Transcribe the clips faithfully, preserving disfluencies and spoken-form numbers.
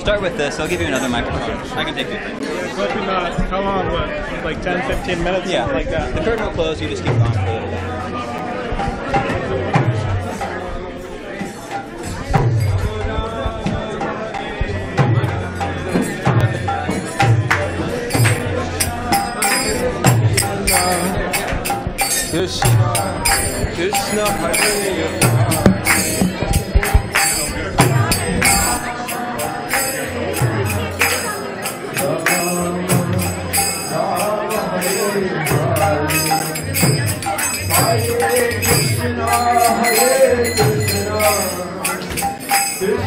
Start with this. I'll give you another microphone. I can take it. How long? What? Like ten, fifteen minutes? Yeah. Like that. The curtain will close. You just keep going for a little bit. Krishna, Krishna, Hare. Hare Krishna, Hare Krishna,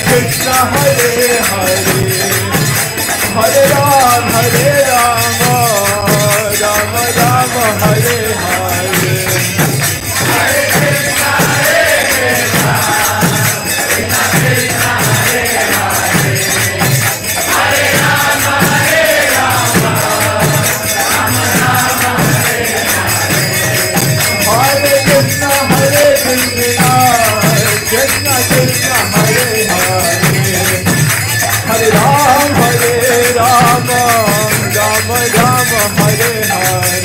Krishna Hare Hare, Hare Ram Hare Rama, Rama Rama Hare Hare. Hare Krishna Hare Krishna, Krishna Krishna Hare Hare, Hare Rama Hare Rama, Rama Rama Hare Hare. Hare Krishna Hare Krishna, Krishna Krishna Hare Hare. Hare Ram Hare Rama, Rama Rama Hare Hare.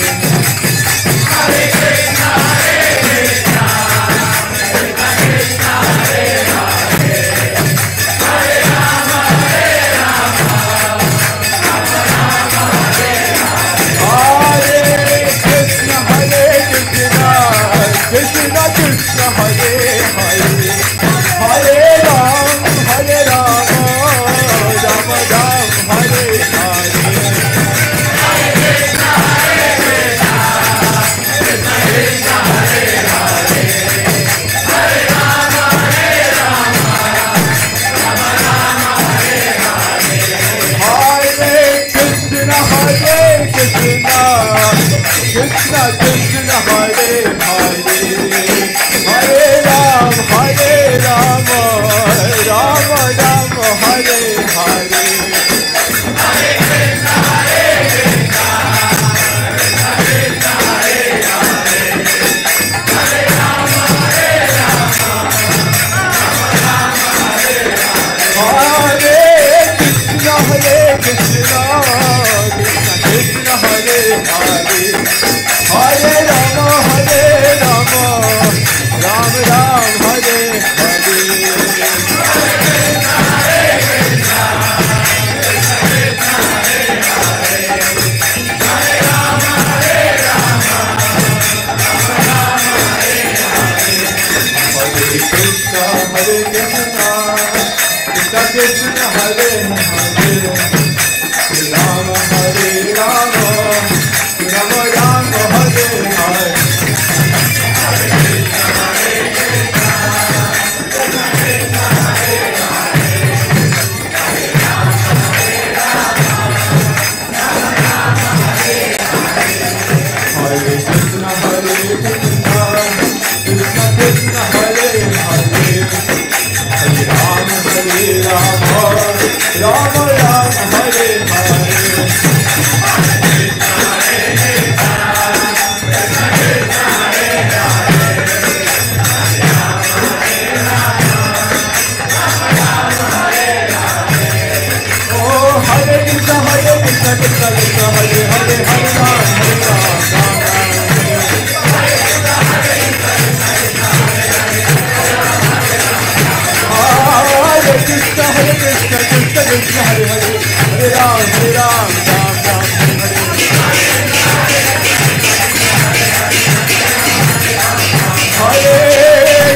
Hare Krishna Hare Krishna, Krishna Krishna Hare Hare, Hare Rama Hare Rama, Rama Rama Hare Hare. Hare Krishna Hare Krishna, Krishna Krishna Hare Hare, Hare Ram Hare Rama, Krishna Krishna Hare Hare, Hare Ram Hare Rama, Rama Rama Hare Hare. Hare Krishna Hare Krishna, Krishna Krishna Hare Hare, Hare Rama Hare Rama, Rama Rama Hare Hare. Hare Krishna Hare Krishna, Krishna Krishna Hare Hare, Hare Rama Hare Rama, Ram Ram Hare Hare. Hare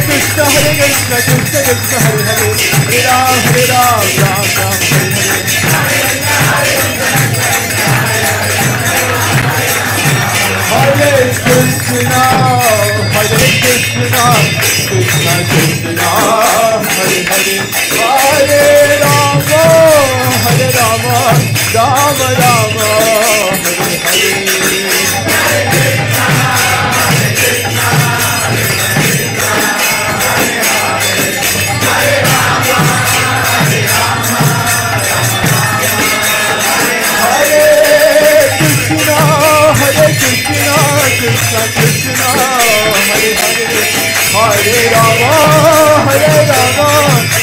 Krishna Hare Krishna, Krishna Krishna Hare Hare, Hare Rama Hare Rama,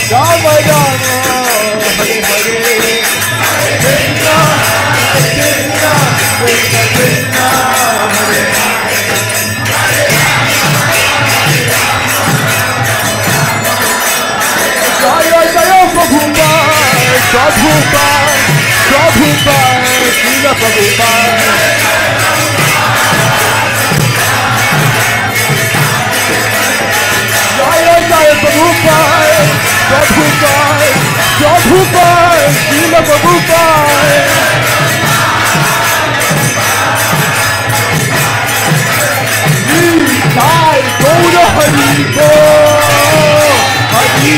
Rama Rama Hare Hare. Hare Krishna Hare Krishna, Krishna Krishna Hare Hare, Rama Hare Rama, Rama Rama. Hare Krishna, Hare Krishna, Krishna Krishna, Hare Hare, Hare Rama, Rama Rama Hare Hare.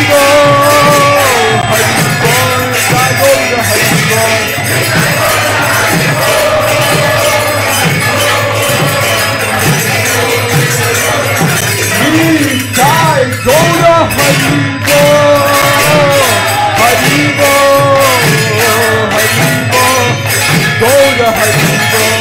Hare Krishna, Hare Krishna, Hare Krishna.